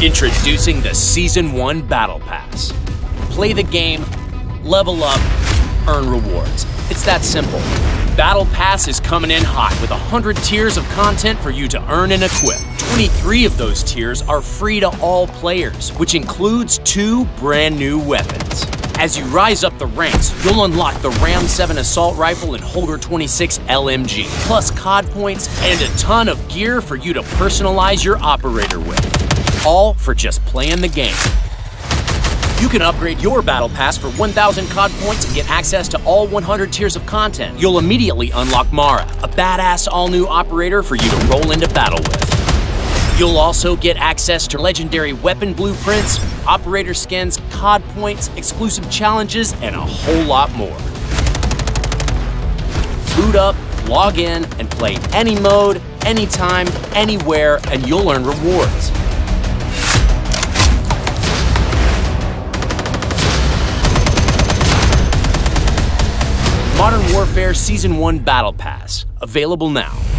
Introducing the Season 1 Battle Pass. Play the game, level up, earn rewards. It's that simple. Battle Pass is coming in hot with 100 tiers of content for you to earn and equip. 23 of those tiers are free to all players, which includes 2 brand new weapons. As you rise up the ranks, you'll unlock the Ram 7 Assault Rifle and Holder 26 LMG, plus COD points and a ton of gear for you to personalize your operator with. All for just playing the game. You can upgrade your Battle Pass for 1,000 COD points and get access to all 100 tiers of content. You'll immediately unlock Mara, a badass all-new operator for you to roll into battle with. You'll also get access to legendary weapon blueprints, operator skins, COD points, exclusive challenges, and a whole lot more. Boot up, log in, and play any mode, anytime, anywhere, and you'll earn rewards. Modern Warfare Season 1 Battle Pass, available now.